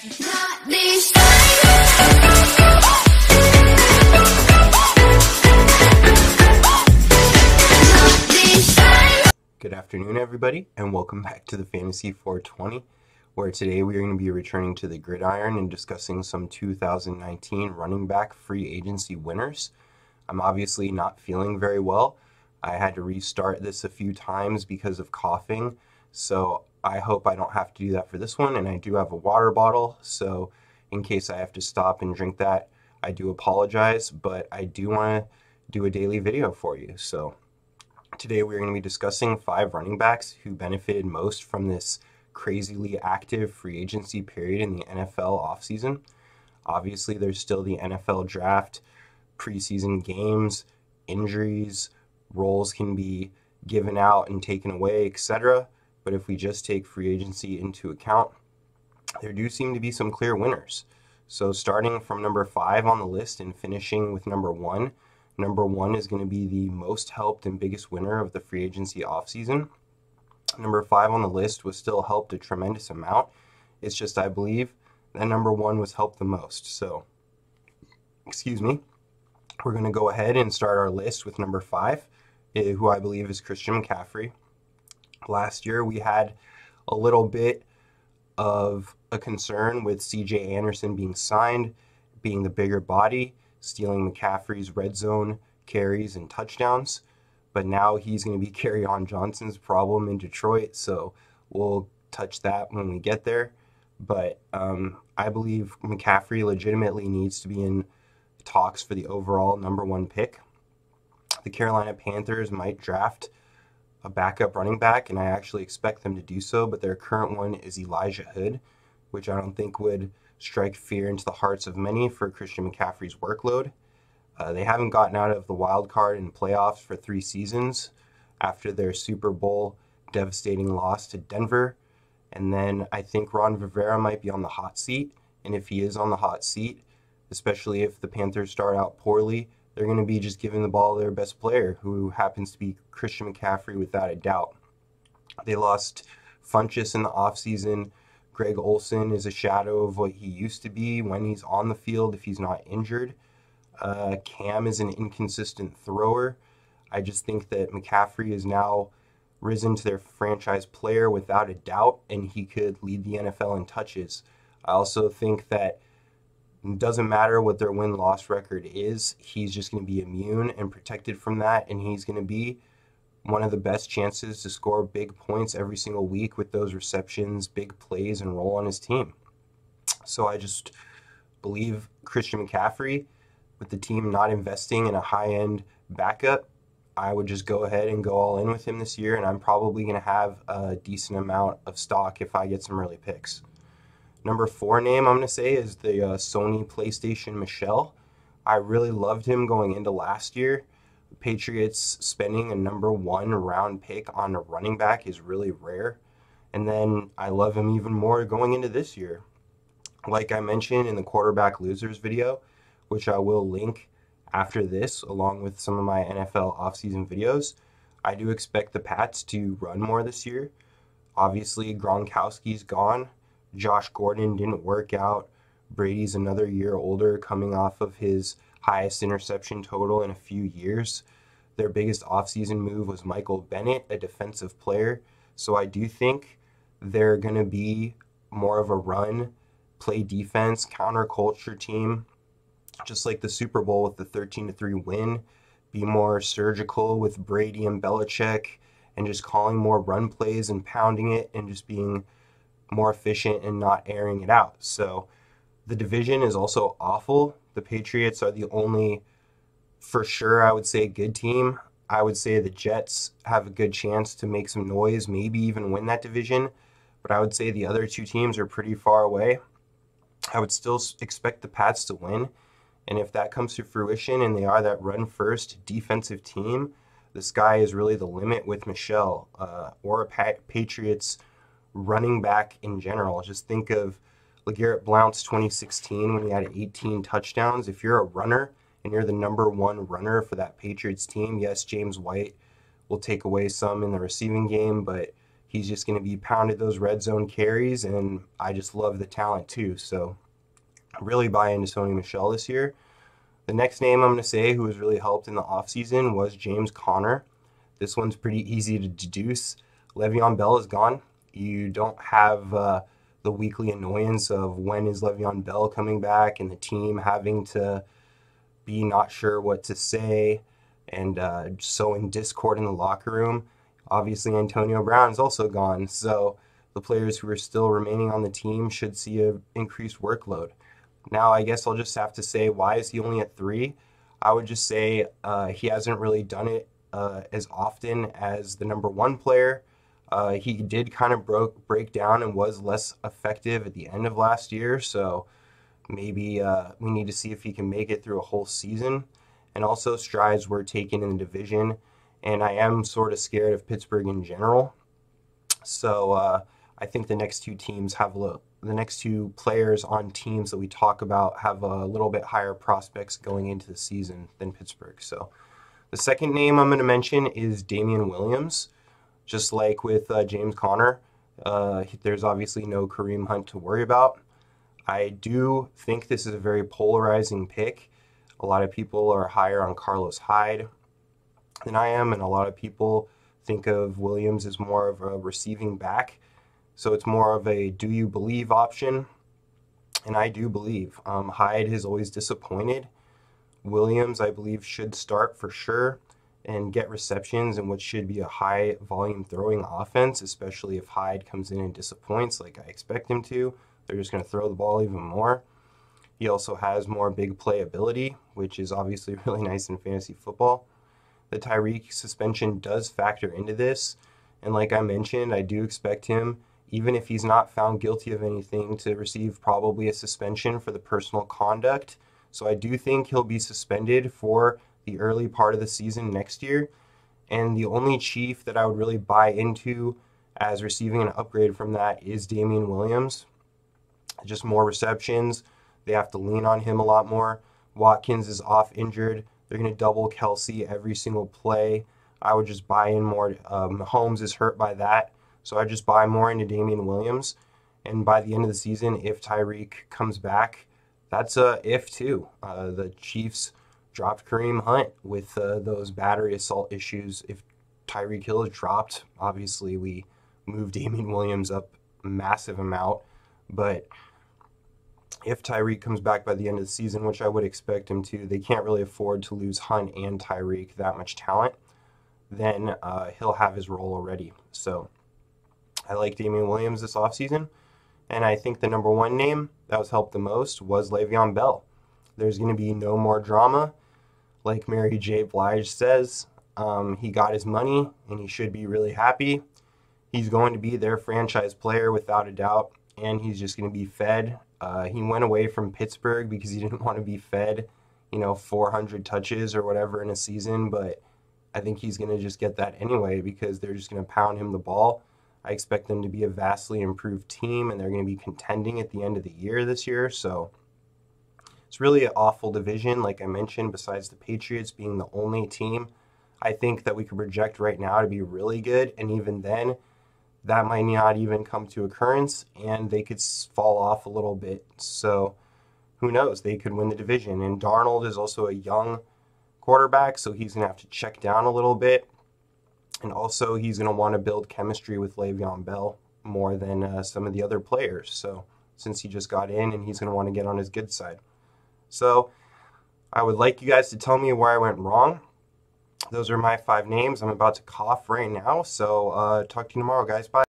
Good afternoon, everybody, and welcome back to the Fantasy 420, where today we are going to be returning to the gridiron and discussing some 2019 running back free agency winners. I'm obviously not feeling very well. I had to restart this a few times because of coughing, so I hope I don't have to do that for this one, and I do have a water bottle, so in case I have to stop and drink that, I do apologize, but I do want to do a daily video for you. So today we're going to be discussing 5 running backs who benefited most from this crazily active free agency period in the NFL offseason. Obviously, there's still the NFL draft, preseason games, injuries, roles can be given out and taken away, etc. But if we just take free agency into account, there do seem to be some clear winners. So starting from number 5 on the list and finishing with number 1, number 1 is going to be the most helped and biggest winner of the free agency offseason. Number 5 on the list was still helped a tremendous amount. It's just, I believe, that number 1 was helped the most. So, excuse me, we're going to go ahead and start our list with number 5, who I believe is Christian McCaffrey. Last year, we had a little bit of a concern with C.J. Anderson being signed, being the bigger body, stealing McCaffrey's red zone carries and touchdowns. But now he's going to be Kerryon Johnson's problem in Detroit, so we'll touch that when we get there. But I believe McCaffrey legitimately needs to be in talks for the overall number 1 pick. The Carolina Panthers might draft a backup running back, and I actually expect them to do so, but their current one is Elijah Hood, which I don't think would strike fear into the hearts of many for Christian McCaffrey's workload. They haven't gotten out of the wild card and playoffs for 3 seasons after their Super Bowl devastating loss to Denver, and then I think Ron Rivera might be on the hot seat, and if he is on the hot seat, especially if the Panthers start out poorly, they're going to be just giving the ball to their best player, who happens to be Christian McCaffrey without a doubt. They lost Funchess in the offseason. Greg Olson is a shadow of what he used to be when he's on the field if he's not injured. Cam is an inconsistent thrower. I just think that McCaffrey is now risen to their franchise player without a doubt, and he could lead the NFL in touches. I also think that it doesn't matter what their win-loss record is. He's just going to be immune and protected from that, and he's going to be one of the best chances to score big points every single week with those receptions, big plays, and roll on his team. So I just believe Christian McCaffrey, with the team not investing in a high-end backup, I would just go ahead and go all in with him this year, and I'm probably going to have a decent amount of stock if I get some early picks. Number 4 name I'm going to say is the Sony PlayStation Michel. I really loved him going into last year. The Patriots spending a number 1 round pick on a running back is really rare. And then I love him even more going into this year. Like I mentioned in the quarterback losers video, which I will link after this along with some of my NFL offseason videos, I do expect the Pats to run more this year. Obviously, Gronkowski's gone. Josh Gordon didn't work out. Brady's another year older, coming off of his highest interception total in a few years. Their biggest offseason move was Michael Bennett, a defensive player. So I do think they're going to be more of a run, play defense, counterculture team, just like the Super Bowl with the 13-3 win, be more surgical with Brady and Belichick and just calling more run plays and pounding it and just being more efficient and not airing it out. So the division is also awful. The Patriots are the only, for sure, I would say, good team. I would say the Jets have a good chance to make some noise, maybe even win that division. But I would say the other 2 teams are pretty far away. I would still expect the Pats to win. And if that comes to fruition and they are that run-first defensive team, the sky is really the limit with Michel or a Patriots running back in general. Just think of LeGarrette Blount's 2016 when he had 18 touchdowns. If you're a runner and you're the number 1 runner for that Patriots team, yes, James White will take away some in the receiving game, but he's just going to be pounded those red zone carries, and I just love the talent too. So really buy into Sony Michel this year. The next name I'm going to say who has really helped in the offseason was James Conner. This one's pretty easy to deduce. Le'Veon Bell is gone. You don't have the weekly annoyance of when is Le'Veon Bell coming back and the team having to be not sure what to say and sowing discord in the locker room. Obviously, Antonio Brown is also gone, so the players who are still remaining on the team should see an increased workload. Now, I guess I'll just have to say, why is he only at 3? I would just say he hasn't really done it as often as the number 1 player. He did kind of break down and was less effective at the end of last year, so maybe we need to see if he can make it through a whole season. And also, strides were taken in the division, and I am sort of scared of Pittsburgh in general. So I think the next two teams have the next two players on teams that we talk about have a little bit higher prospects going into the season than Pittsburgh. So the second name I'm going to mention is Damien Williams. Just like with James Conner, there's obviously no Kareem Hunt to worry about. I do think this is a very polarizing pick. A lot of people are higher on Carlos Hyde than I am, and a lot of people think of Williams as more of a receiving back. So it's more of a do you believe option, and I do believe. Hyde has always disappointed. Williams, I believe, should start for sure and get receptions in what should be a high-volume throwing offense, especially if Hyde comes in and disappoints like I expect him to. They're just going to throw the ball even more. He also has more big play ability, which is obviously really nice in fantasy football. The Tyreek suspension does factor into this, and like I mentioned, I do expect him, even if he's not found guilty of anything, to receive probably a suspension for the personal conduct. So I do think he'll be suspended for the early part of the season next year. And the only Chief that I would really buy into as receiving an upgrade from that is Damien Williams. Just more receptions. They have to lean on him a lot more. Watkins is off injured. They're going to double Kelsey every single play. I would just buy in more. Mahomes is hurt by that. So I just buy more into Damien Williams. And by the end of the season, if Tyreek comes back, that's a if too. The Chiefs dropped Kareem Hunt with those battery assault issues. If Tyreek Hill is dropped, obviously we move Damien Williams up a massive amount. But if Tyreek comes back by the end of the season, which I would expect him to, they can't really afford to lose Hunt and Tyreek, that much talent. Then he'll have his role already. So I like Damien Williams this offseason. And I think the number 1 name that was helped the most was Le'Veon Bell. There's going to be no more drama. Like Mary J. Blige says, he got his money and he should be really happy. He's going to be their franchise player without a doubt, and he's just going to be fed. He went away from Pittsburgh because he didn't want to be fed, 400 touches or whatever in a season, but I think he's going to just get that anyway because they're just going to pound him the ball. I expect them to be a vastly improved team, and they're going to be contending at the end of the year this year, so it's really an awful division, like I mentioned, besides the Patriots being the only team I think that we could project right now to be really good. And even then, that might not even come to occurrence, and they could fall off a little bit. So who knows? They could win the division. And Darnold is also a young quarterback, so he's going to have to check down a little bit. And also, he's going to want to build chemistry with Le'Veon Bell more than some of the other players. So since he just got in, and he's going to want to get on his good side. So I would like you guys to tell me where I went wrong. Those are my 5 names. I'm about to cough right now. So talk to you tomorrow, guys. Bye.